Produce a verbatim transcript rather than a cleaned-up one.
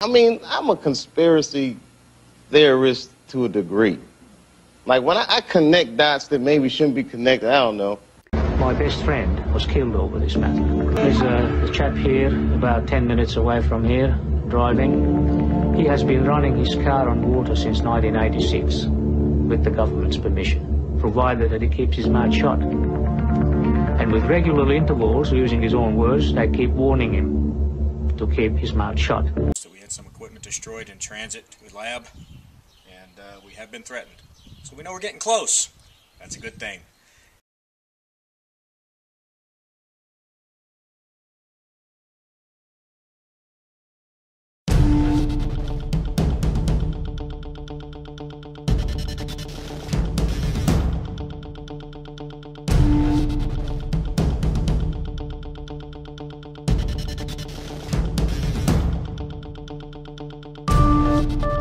I mean, I'm a conspiracy theorist to a degree. Like, when I, I connect dots that maybe shouldn't be connected, I don't know. My best friend was killed over this matter. There's a, a chap here, about ten minutes away from here, driving. He has been running his car on water since nineteen eighty-six, with the government's permission, provided that he keeps his mouth shut. And with regular intervals, using his own words, they keep warning him to keep his mouth shut. Some equipment destroyed in transit to a lab, and uh, we have been threatened. So we know we're getting close. That's a good thing. Thank you.